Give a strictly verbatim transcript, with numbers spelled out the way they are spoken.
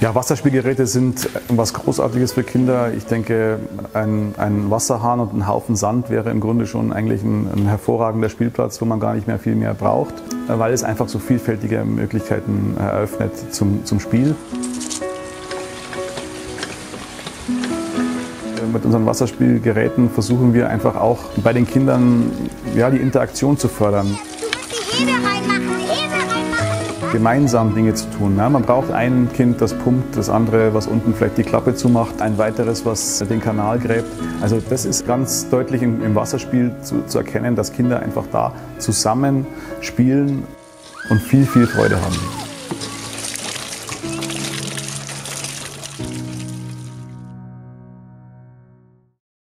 Ja, Wasserspielgeräte sind was Großartiges für Kinder. Ich denke, ein, ein Wasserhahn und ein Haufen Sand wäre im Grunde schon eigentlich ein, ein hervorragender Spielplatz, wo man gar nicht mehr viel mehr braucht, weil es einfach so vielfältige Möglichkeiten eröffnet zum, zum Spiel. Mit unseren Wasserspielgeräten versuchen wir einfach auch bei den Kindern ja, die Interaktion zu fördern. Gemeinsam Dinge zu tun. Ja, man braucht ein Kind, das pumpt, das andere, was unten vielleicht die Klappe zumacht, ein weiteres, was den Kanal gräbt. Also das ist ganz deutlich im, im Wasserspiel zu, zu erkennen, dass Kinder einfach da zusammen spielen und viel, viel Freude haben.